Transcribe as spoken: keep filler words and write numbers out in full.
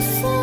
the sun.